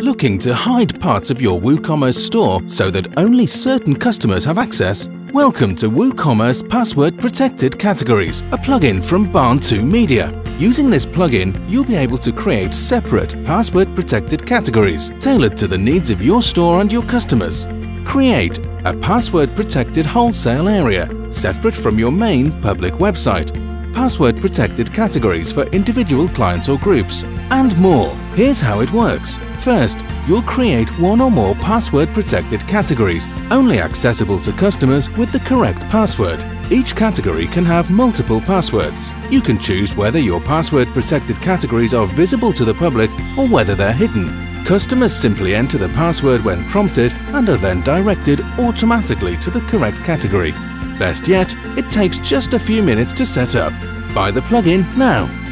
Looking to hide parts of your WooCommerce store so that only certain customers have access? Welcome to WooCommerce Password Protected Categories, a plugin from Barn2 Media. Using this plugin, you'll be able to create separate password-protected categories tailored to the needs of your store and your customers. Create a password-protected wholesale area separate from your main public website, password-protected categories for individual clients or groups, and more. Here's how it works. First, you'll create one or more password-protected categories, only accessible to customers with the correct password. Each category can have multiple passwords. You can choose whether your password-protected categories are visible to the public or whether they're hidden. Customers simply enter the password when prompted and are then directed automatically to the correct category. Best yet, it takes just a few minutes to set up. Buy the plugin now.